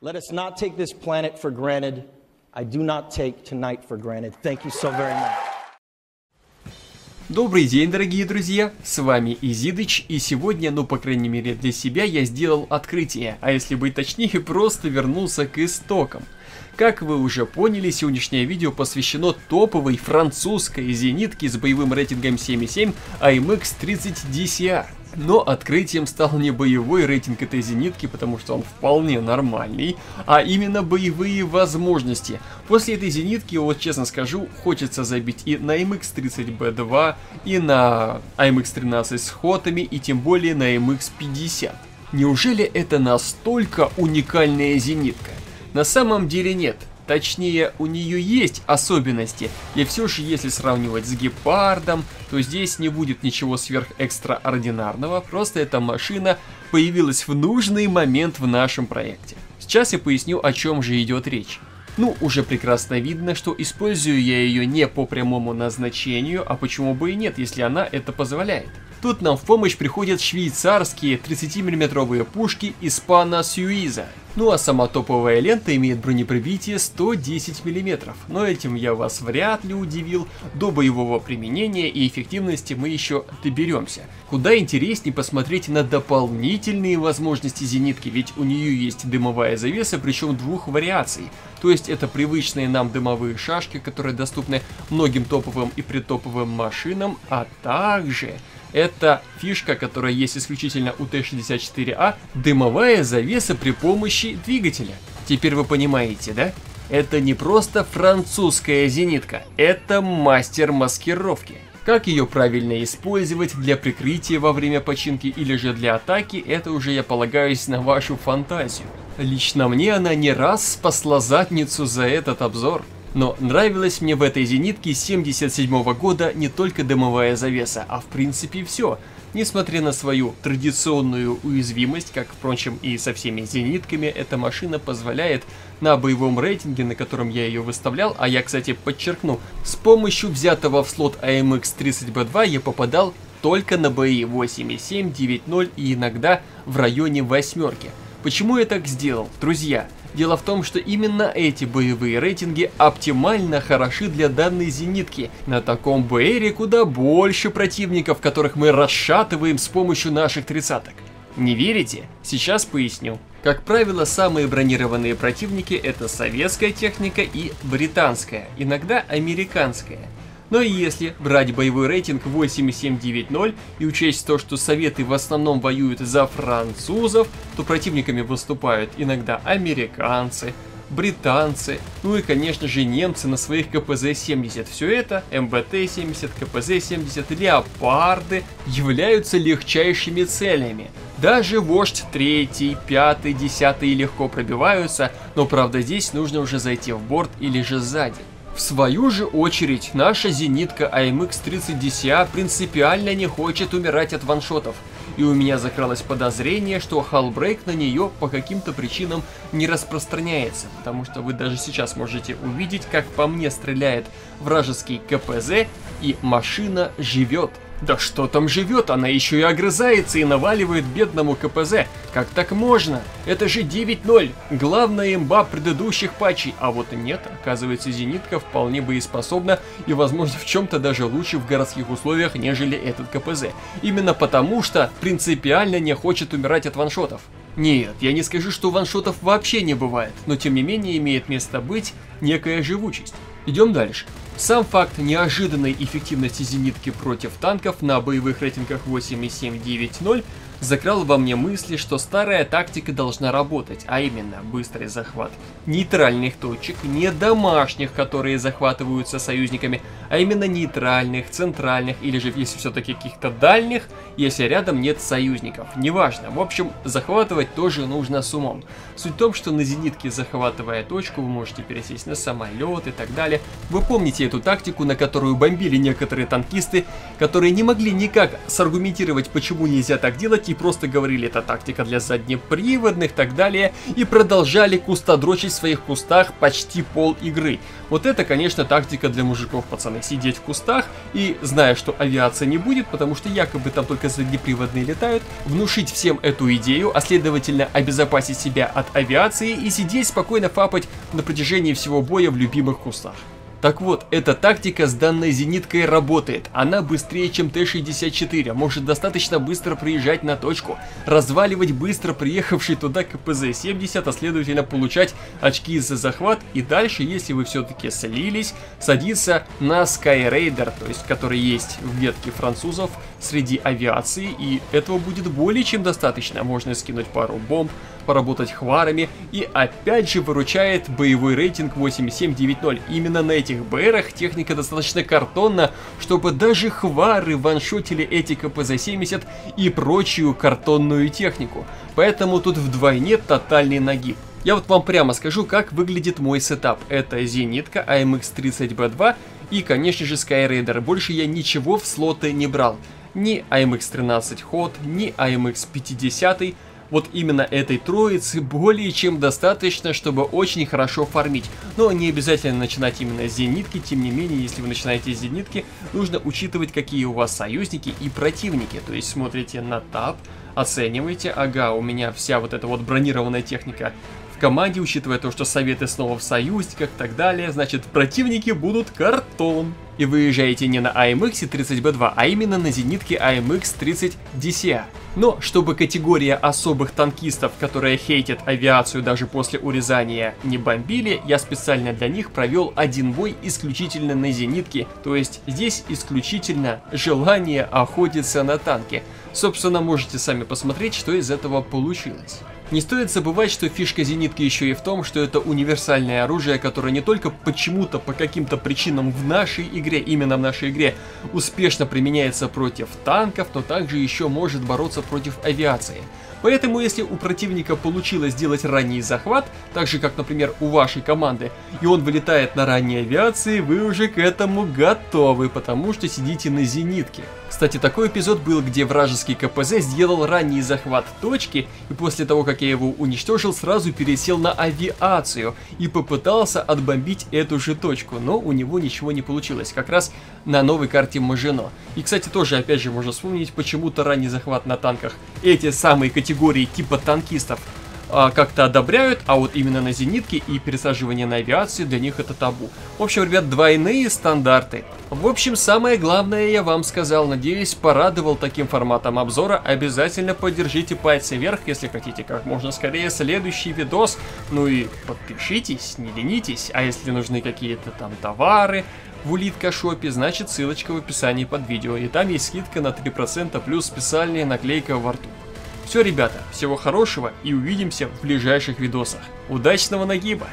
Let us not take this planet for granted. I do not take tonight for granted. Thank you so very much. Добрый день, дорогие друзья, с вами Изидыч, и сегодня, ну по крайней мере для себя, я сделал открытие, а если быть точнее, просто вернулся к истокам. Как вы уже поняли, сегодняшнее видео посвящено топовой французской зенитке с боевым рейтингом 7,7 AMX-30 DCA. Но открытием стал не боевой рейтинг этой зенитки, потому что он вполне нормальный, а именно боевые возможности. После этой зенитки, вот честно скажу, хочется забить и на AMX-30B2, и на AMX-13 с хотами, и тем более на AMX-50. Неужели это настолько уникальная зенитка? На самом деле нет. Точнее, у нее есть особенности, и все же, если сравнивать с Гепардом, то здесь не будет ничего сверхэкстраординарного, просто эта машина появилась в нужный момент в нашем проекте. Сейчас я поясню, о чем же идет речь. Ну, уже прекрасно видно, что использую я ее не по прямому назначению, а почему бы и нет, если она это позволяет. Тут нам в помощь приходят швейцарские 30-мм пушки Испано-Сьюиза. Ну а сама топовая лента имеет бронепробитие 110 мм, но этим я вас вряд ли удивил, до боевого применения и эффективности мы еще доберемся. Куда интереснее посмотреть на дополнительные возможности зенитки, ведь у нее есть дымовая завеса, причем двух вариаций. То есть это привычные нам дымовые шашки, которые доступны многим топовым и притоповым машинам, а также... Это фишка, которая есть исключительно у Т-64А, дымовая завеса при помощи двигателя. Теперь вы понимаете, да? Это не просто французская зенитка, это мастер маскировки. Как ее правильно использовать для прикрытия во время починки или же для атаки, это уже я полагаюсь на вашу фантазию. Лично мне она не раз спасла задницу за этот обзор. Но нравилась мне в этой зенитке 77-го года не только дымовая завеса, а в принципе все. Несмотря на свою традиционную уязвимость, как, впрочем, и со всеми зенитками, эта машина позволяет на боевом рейтинге, на котором я ее выставлял, а я, кстати, подчеркну, с помощью взятого в слот AMX-30B2 я попадал только на бои 8,7, 9,0 и иногда в районе 8-ки. Почему я так сделал, друзья? Дело в том, что именно эти боевые рейтинги оптимально хороши для данной зенитки. На таком БРе куда больше противников, которых мы расшатываем с помощью наших 30-ок. Не верите? Сейчас поясню. Как правило, самые бронированные противники это советская техника и британская, иногда американская. Но и если брать боевой рейтинг 8,7,9,0 и учесть то, что Советы в основном воюют за французов, то противниками выступают иногда американцы, британцы, ну и конечно же немцы на своих КПЗ-70. Все это, МБТ-70, КПЗ-70, Леопарды являются легчайшими целями. Даже вождь 3, 5, 10 легко пробиваются, но правда здесь нужно уже зайти в борт или же сзади. В свою же очередь, наша зенитка AMX-30 DCA принципиально не хочет умирать от ваншотов, и у меня закралось подозрение, что халлбрейк на нее по каким-то причинам не распространяется, потому что вы даже сейчас можете увидеть, как по мне стреляет вражеский КПЗ, и машина живет. Да что там живет, она еще и огрызается и наваливает бедному КПЗ. Как так можно? Это же 9-0, главная имба предыдущих патчей. А вот нет, оказывается, зенитка вполне боеспособна и, возможно, в чем-то даже лучше в городских условиях, нежели этот КПЗ. Именно потому, что принципиально не хочет умирать от ваншотов. Нет, я не скажу, что ваншотов вообще не бывает, но тем не менее имеет место быть некая живучесть. Идем дальше. Сам факт неожиданной эффективности зенитки против танков на боевых рейтингах 8,7,9,0 закрал во мне мысли, что старая тактика должна работать, а именно быстрый захват нейтральных точек, не домашних, которые захватываются союзниками, а именно нейтральных, центральных или же если все-таки каких-то дальних, если рядом нет союзников, неважно. В общем, захватывать тоже нужно с умом. Суть в том, что на зенитке, захватывая точку, вы можете пересесть на самолет и так далее. Вы помните эту тактику, на которую бомбили некоторые танкисты, которые не могли никак саргументировать, почему нельзя так делать, и просто говорили, это тактика для заднеприводных и так далее, и продолжали кустодрочить в своих кустах почти пол игры. Вот это, конечно, тактика для мужиков, пацаны. безопасно сидеть в кустах и, зная, что авиация не будет, потому что якобы там только заднеприводные летают, внушить всем эту идею, а следовательно обезопасить себя от авиации и сидеть спокойно фапать на протяжении всего боя в любимых кустах. Так вот, эта тактика с данной зениткой работает, она быстрее, чем Т-64, может достаточно быстро приезжать на точку, разваливать быстро приехавший туда КПЗ-70, а следовательно получать очки за захват, и дальше, если вы все-таки слились, садиться на Skyraider, то есть который есть в ветке французов среди авиации, и этого будет более чем достаточно, можно скинуть пару бомб, поработать хварами, и опять же выручает боевой рейтинг 8790. Именно на этих БРах техника достаточно картонна, чтобы даже хвары ваншотили эти КПЗ-70 и прочую картонную технику. Поэтому тут вдвойне тотальный нагиб. Я вот вам прямо скажу, как выглядит мой сетап. Это зенитка АМХ-30B2 и, конечно же, Skyraider. Больше я ничего в слоты не брал. Ни AMX-13 ход, ни AMX-50. Вот именно этой троицы более чем достаточно, чтобы очень хорошо фармить. Но не обязательно начинать именно с зенитки, тем не менее, если вы начинаете с зенитки, нужно учитывать, какие у вас союзники и противники. То есть смотрите на таб, оцениваете, ага, у меня вся вот эта вот бронированная техника в команде, учитывая то, что советы снова в союзниках и так далее, значит противники будут картон. И выезжаете не на AMX-30B2, а именно на зенитке AMX-30 DCA. Но чтобы категория особых танкистов, которые хейтят авиацию даже после урезания, не бомбили, я специально для них провел один бой исключительно на зенитке. То есть здесь исключительно желание охотиться на танки. Собственно, можете сами посмотреть, что из этого получилось. Не стоит забывать, что фишка зенитки еще и в том, что это универсальное оружие, которое не только почему-то, по каким-то причинам в нашей игре, именно в нашей игре, успешно применяется против танков, но также еще может бороться против авиации. Поэтому, если у противника получилось сделать ранний захват, так же, как, например, у вашей команды, и он вылетает на ранней авиации, вы уже к этому готовы, потому что сидите на зенитке. Кстати, такой эпизод был, где вражеский КПЗ сделал ранний захват точки, и после того, как я его уничтожил, сразу пересел на авиацию и попытался отбомбить эту же точку, но у него ничего не получилось, как раз на новой карте Мажино. И, кстати, тоже, опять же, можно вспомнить, почему-то ранний захват на танках эти самые категории типа танкистов как-то одобряют, а вот именно на зенитке и пересаживание на авиацию для них это табу. В общем, ребят, двойные стандарты. В общем, самое главное я вам сказал, надеюсь, порадовал таким форматом обзора. Обязательно поддержите пальцы вверх, если хотите как можно скорее следующий видос. Ну и подпишитесь, не ленитесь, а если нужны какие-то там товары в улиткашопе, значит ссылочка в описании под видео, и там есть скидка на 3% плюс специальная наклейка во рту. Все, ребята, всего хорошего и увидимся в ближайших видосах. Удачного нагиба!